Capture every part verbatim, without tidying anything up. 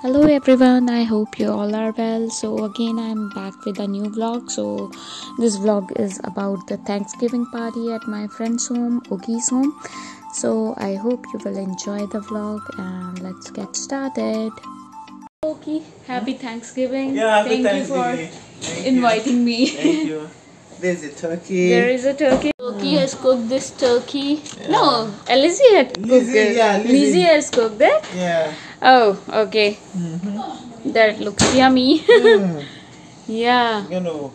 Hello everyone, I hope you all are well. So again I'm back with a new vlog. So this vlog is about the Thanksgiving party at my friend's home, Oki's home. So I hope you will enjoy the vlog and let's get started. Oki, happy Thanksgiving. Yeah, happy Thank Thanksgiving. you for Thank inviting you. me. Thank you. There's a turkey. There is a turkey. Boki has cooked this turkey. Yeah. No, Lizzie had cooked Lizzie, it. Yeah, Lizzie. Lizzie has cooked it? Yeah. Oh, okay. Mm-hmm. That looks yummy. Mm. Yeah. You know,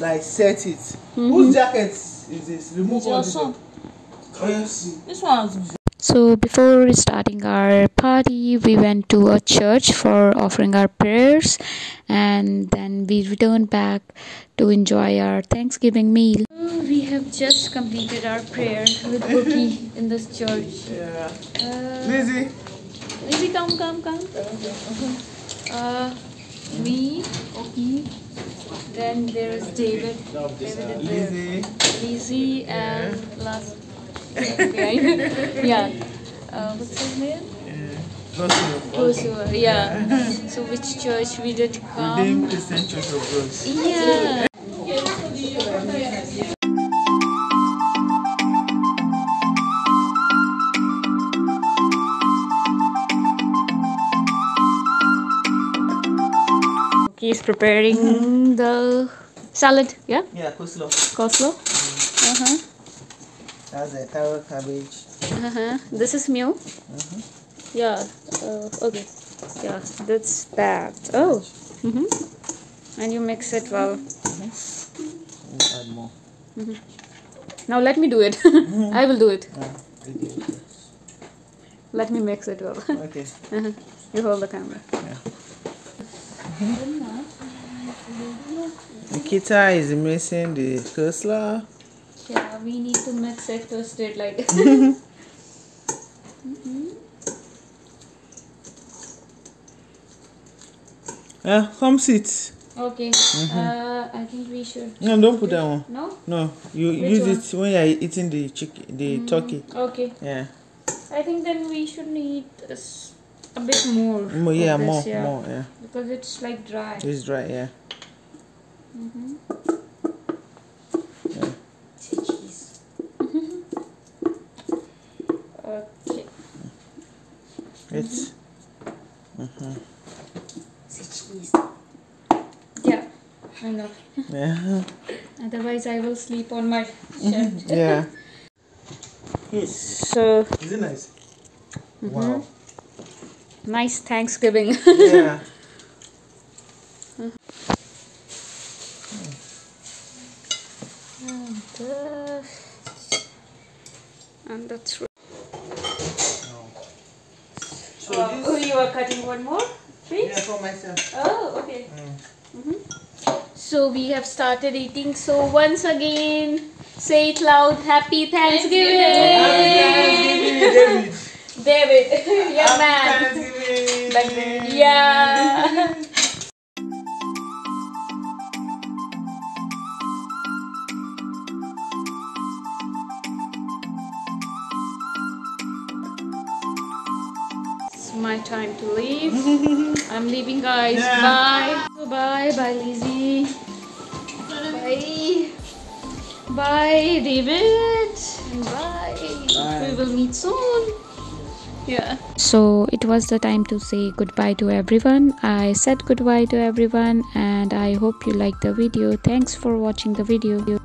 like set it. Mm-hmm. Whose jacket is this? Remove all the... Oh, yes. This one's... So before starting our party, we went to a church for offering our prayers and then we returned back to enjoy our Thanksgiving meal. We have just completed our prayer with Boki in this church. Yeah. Uh, Lizzie! Lizzie, come, come, come. Uh, me, Oki, then there is David. David is there. Lizzie. Lizzie and yeah. last... yeah. Uh, what's his name? Joshua. Yeah. yeah. So which church we did come? Redeemed Christian Church of Rose. Yeah. He's preparing mm-hmm. the salad. Yeah. Yeah, coleslaw. Coleslaw. Mm. Uh huh. That's a taro cabbage. Uh huh. This is meal. Uh huh. Yeah. Uh, okay. Yeah. That's that. Oh. Mhm. Mm and you mix it well. Mhm. Mm add more. Mhm. Mm now let me do it. Mm-hmm. I will do it. Yeah. Okay. Let me mix it well. Okay. Uh huh. You hold the camera. Yeah. Mm-hmm. Nikita is missing the coleslaw. Yeah, we need to mix it to a straight light. Mm-hmm. Mm-hmm. Yeah, come sit. Okay. Mm-hmm. uh, I think we should. No, don't put that one. No? No, you Which use one? it when you are eating the chicken, the mm, turkey. Okay. Yeah. I think then we should need a, a bit more. more yeah, this, more, yeah. more, yeah. Because it's like dry. It's dry, yeah. Mm-hmm. It's mm-hmm. uh-huh. cheese. Yeah, enough. Yeah. Otherwise, I will sleep on my shirt. Yeah. Yes. So. Is it nice? Mm-hmm. Wow. Nice Thanksgiving. Yeah. And uh, and that's. So uh, oh, you are cutting one more? Please? Yeah, for myself. Oh, okay. Mm. Mm-hmm. So we have started eating. So once again, say it loud, Happy Thanksgiving! Happy Thanksgiving, David! David, yeah, Happy man. Thanksgiving! Like David. Yeah! My time to leave. I'm leaving, guys. Yeah. Bye. So bye, bye, Lizzie. Bye. Bye, David. And bye. bye. We will meet soon. Yeah. So it was the time to say goodbye to everyone. I said goodbye to everyone, and I hope you liked the video. Thanks for watching the video.